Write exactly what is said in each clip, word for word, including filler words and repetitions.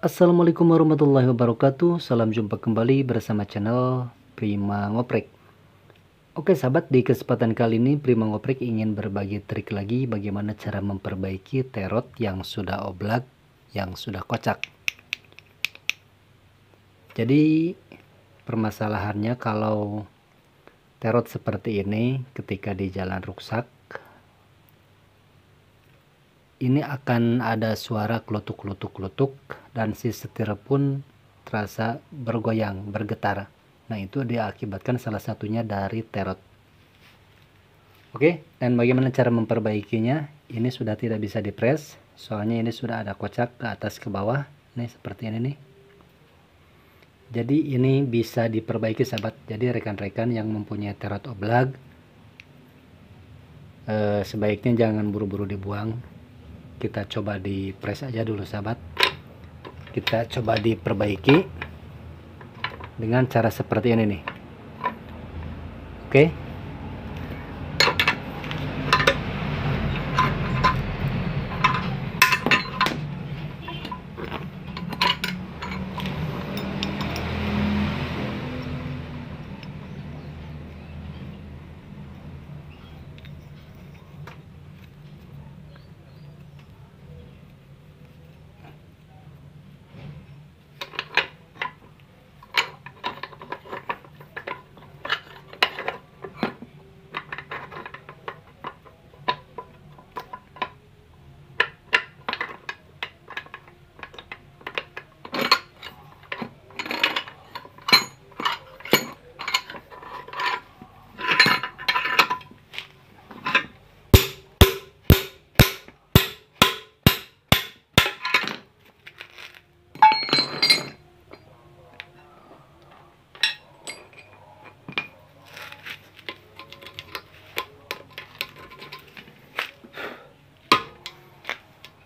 Assalamualaikum warahmatullahi wabarakatuh. Salam jumpa kembali bersama channel Prima Ngoprek. Oke sahabat, di kesempatan kali ini Prima Ngoprek ingin berbagi trik lagi bagaimana cara memperbaiki tie rod yang sudah oblak, yang sudah kocak. Jadi permasalahannya kalau tie rod seperti ini ketika di jalan rusak, ini akan ada suara kelutuk-kelutuk-kelutuk dan si setir pun terasa bergoyang, bergetar. Nah, itu diakibatkan salah satunya dari tie rod. Oke, dan bagaimana cara memperbaikinya? Ini sudah tidak bisa dipres, soalnya ini sudah ada kocak ke atas ke bawah. Nih, seperti ini nih. Jadi ini bisa diperbaiki sahabat. Jadi rekan-rekan yang mempunyai tie rod oblak, eh, sebaiknya jangan buru-buru dibuang. Kita coba di press aja dulu sahabat, kita coba diperbaiki dengan cara seperti ini nih. Oke,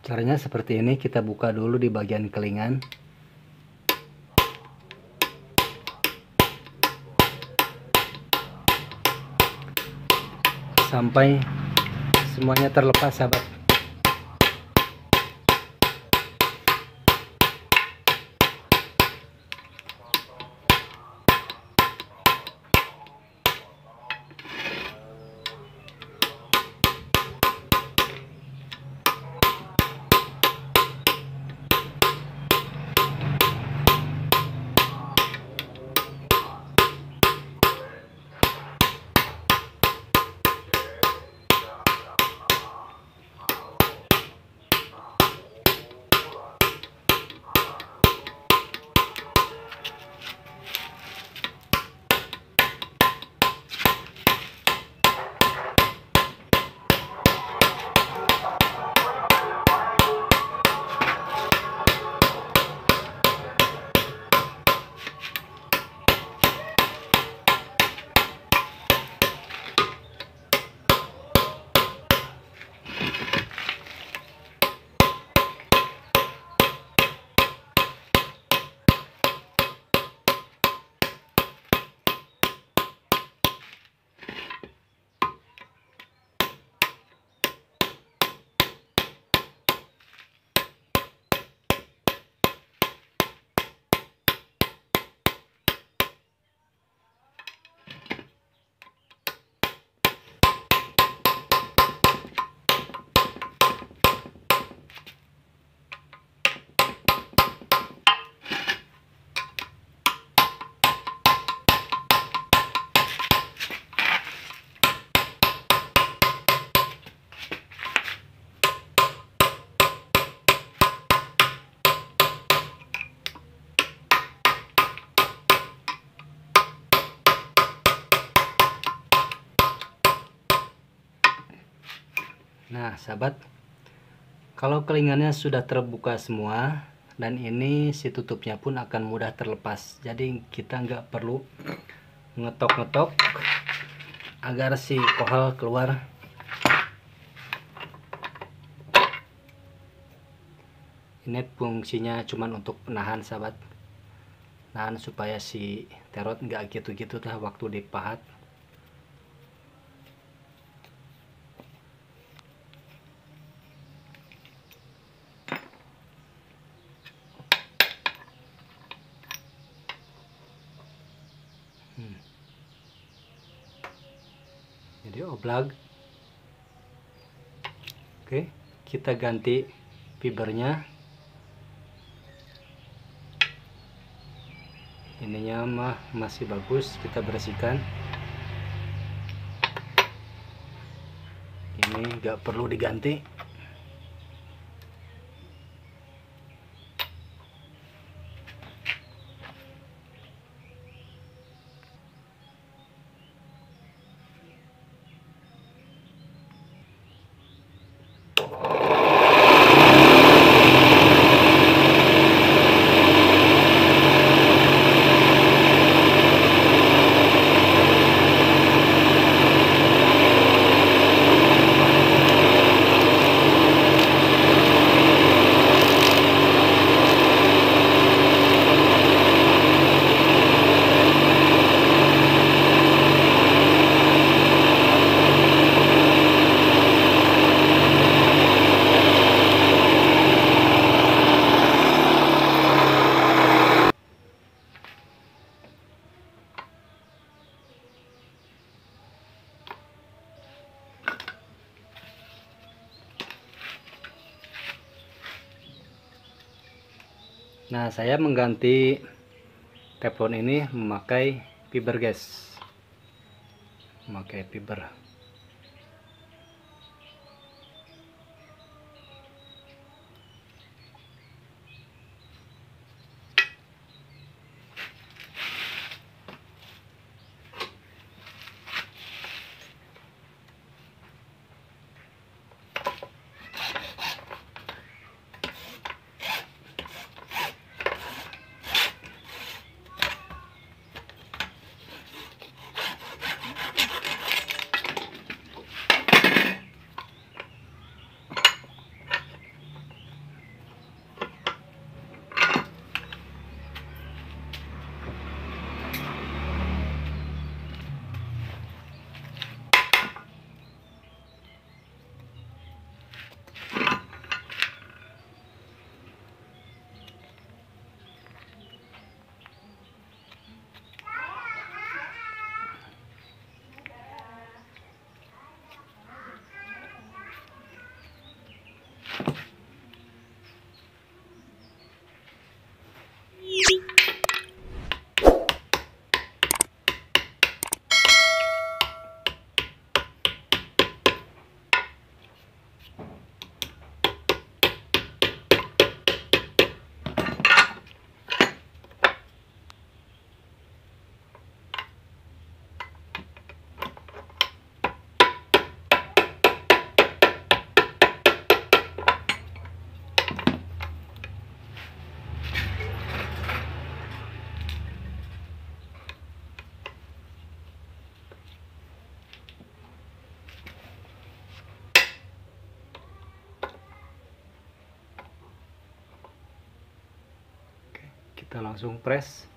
caranya seperti ini, kita buka dulu di bagian kelingan. Sampai semuanya terlepas sahabat. Nah sahabat, kalau kelingannya sudah terbuka semua dan ini si tutupnya pun akan mudah terlepas. Jadi kita nggak perlu ngetok-ngetok agar si kohal keluar. Ini fungsinya cuman untuk penahan sahabat, nahan supaya si tie rod nggak gitu-gitu dah waktu dipahat. video o vlog. Oke, kita ganti fibernya. Ininya mah masih bagus, kita bersihkan. Ini nggak perlu diganti. Nah, saya mengganti teflon ini memakai fiber, guys. Memakai fiber. Kita langsung press.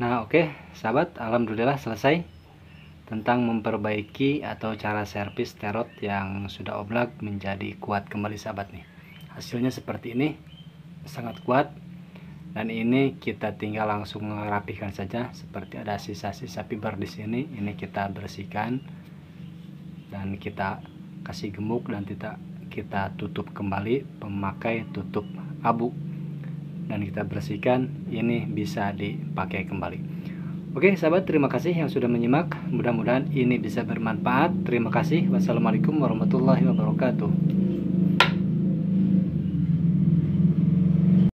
Nah oke okay, sahabat, alhamdulillah selesai tentang memperbaiki atau cara servis tie rod yang sudah oblak menjadi kuat kembali sahabat nih. Hasilnya seperti ini, sangat kuat, dan ini kita tinggal langsung rapihkan saja. Seperti ada sisa-sisa fiber di sini, ini kita bersihkan dan kita kasih gemuk dan kita kita tutup kembali memakai tutup abu dan kita bersihkan. Ini bisa dipakai kembali. Oke sahabat, terima kasih yang sudah menyimak. Mudah-mudahan ini bisa bermanfaat. Terima kasih. Wassalamualaikum warahmatullahi wabarakatuh.